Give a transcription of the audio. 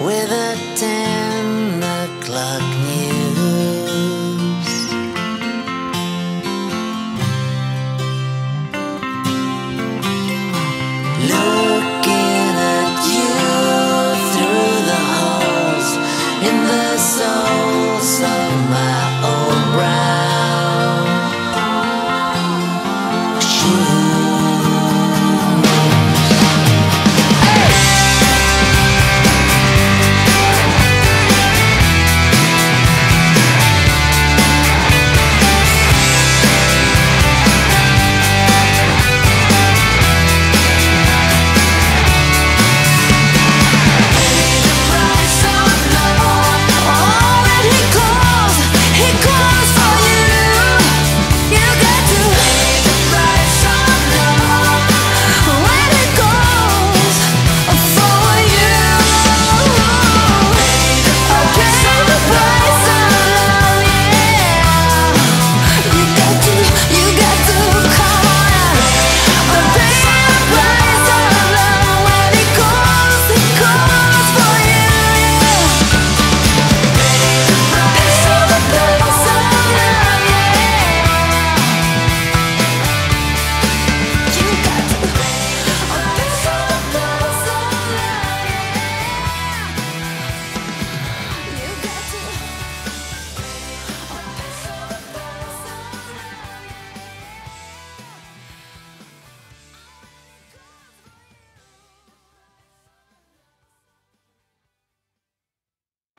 with a